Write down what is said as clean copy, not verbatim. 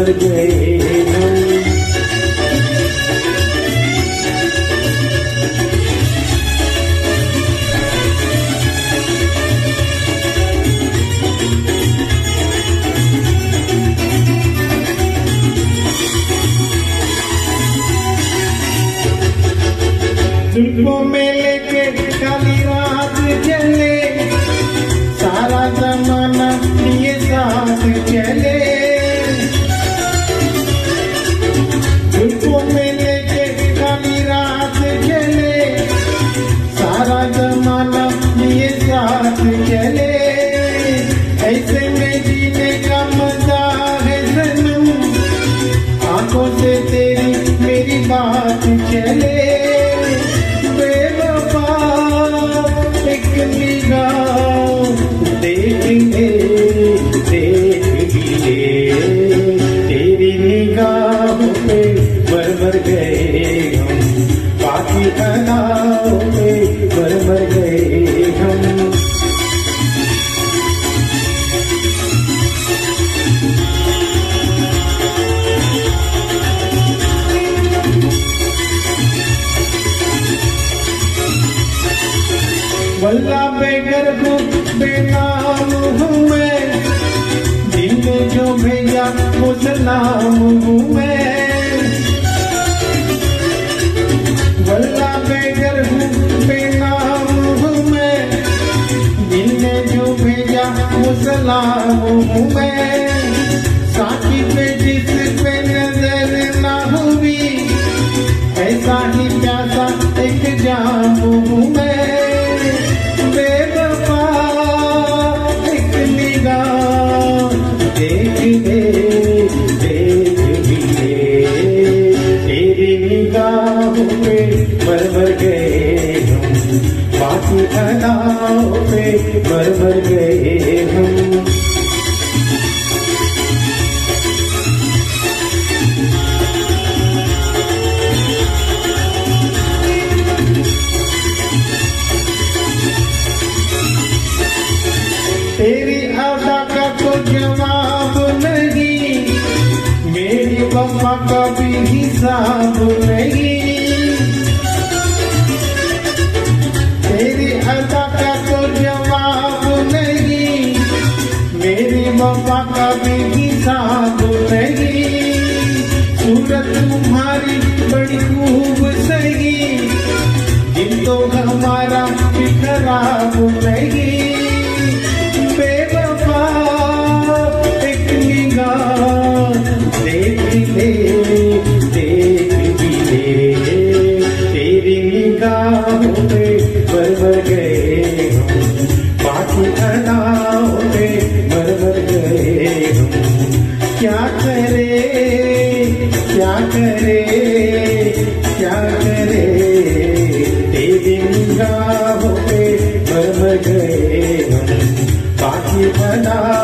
कर गए तुमको मेले के काली रात चले, सारा जमाना ये साथ चले। तुमको मेले के काली रात चले, सारा जमाना ये साथ चले। ऐसे में जीने का मजा है सनम, आंखों से तेरी मेरी बात चले। वल्ला बेगर्ब बेनाम हूँ मैं, दिल में जो भेजा उस नाम हूँ मैं। वल्ला बेगर्ब बेनाम हूँ मैं, दिल में जो भेजा उस नाम हूँ मैं। साथी पे जिस पे नजर ना हुई, ऐसा ही प्यासा एक जाम हूँ मैं। भर गए हम तेरी अदा का तो जवाब नहीं, मेरी वफा का भी हिसाब नहीं। तेरी अदा का तो जवाब नहीं, मेरी वफा का भी हिसाब नहीं। सूरत तुम्हारी बड़ी खूब सही, दिल तो हमारा भी खराब नहीं। बेवफा एक निगाह देख ले, देख भी ले। तेरी निगाहों पे भर गए हम, बाकी अदाओं पे भर गए हम। क्या करे, क्या करे, तेरी निगाहों पे भर गए हम, बाकी अदाओं।